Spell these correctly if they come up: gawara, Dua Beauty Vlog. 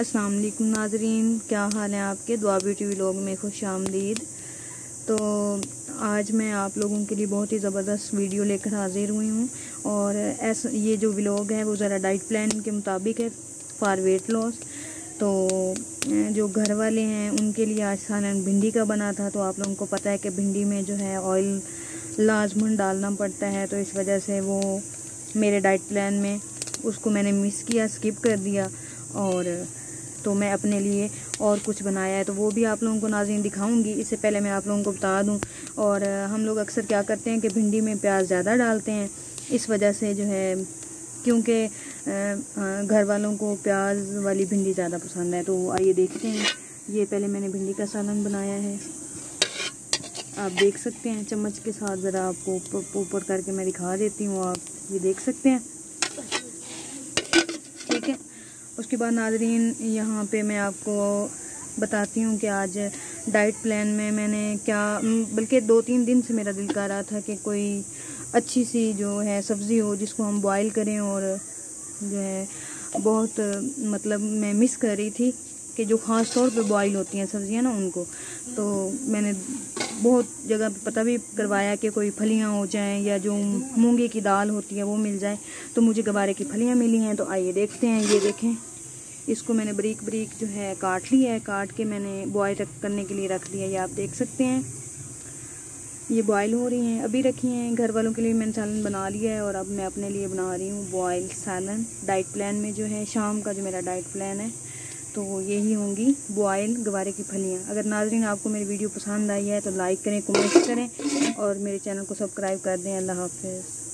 अस्सलाम वालेकुम नाजरीन, क्या हाल है आपके। दुआ ब्यूटी व्लॉग में खुश आमदीद। तो आज मैं आप लोगों के लिए बहुत ही ज़बरदस्त वीडियो लेकर हाजिर हुई हूँ। और ये जो व्लॉग है वो ज़रा डाइट प्लान के मुताबिक है फॉर वेट लॉस। तो जो घर वाले हैं उनके लिए आज सालन भिंडी का बना था। तो आप लोगों को पता है कि भिंडी में जो है ऑयल लाजमन डालना पड़ता है, तो इस वजह से वो मेरे डाइट प्लान में उसको मैंने मिस किया, स्किप कर दिया। और तो मैं अपने लिए और कुछ बनाया है, तो वो भी आप लोगों को नाज़रीन दिखाऊंगी। इससे पहले मैं आप लोगों को बता दूं, और हम लोग अक्सर क्या करते हैं कि भिंडी में प्याज ज़्यादा डालते हैं, इस वजह से जो है क्योंकि घर वालों को प्याज वाली भिंडी ज़्यादा पसंद है। तो आइए देखते हैं। ये पहले मैंने भिंडी का सालन बनाया है, आप देख सकते हैं। चम्मच के साथ ज़रा आपको ऊपर करके मैं दिखा देती हूँ, आप ये देख सकते हैं, ठीक है। उसके बाद नाजरीन यहाँ पे मैं आपको बताती हूँ कि आज डाइट प्लान में मैंने क्या, बल्कि 2-3 दिन से मेरा दिल कर रहा था कि कोई अच्छी सी जो है सब्ज़ी हो जिसको हम बॉईल करें, और जो है बहुत मतलब मैं मिस कर रही थी कि जो ख़ास तौर पे बॉईल होती हैं सब्ज़ियाँ ना, उनको। तो मैंने बहुत जगह पता भी करवाया कि कोई फलियां हो जाएं या जो मूंगे की दाल होती है वो मिल जाए, तो मुझे गवारे की फलियां मिली हैं। तो आइए देखते हैं। ये देखें, इसको मैंने बारीक बारीक जो है काट लिया है, काट के मैंने बॉयल करने के लिए रख लिया है। ये आप देख सकते हैं, ये बॉयल हो रही हैं, अभी रखी हैं। घर वालों के लिए मैंने सालन बना लिया है, और अब मैं अपने लिए बना रही हूँ बॉयल सालन। डाइट प्लान में जो है शाम का जो मेरा डाइट प्लान है तो यही होंगी बॉयल गवारे की फलियाँ। अगर नाजरीन आपको मेरी वीडियो पसंद आई है तो लाइक करें, कमेंट करें और मेरे चैनल को सब्सक्राइब कर दें। अल्लाह हाफिज़।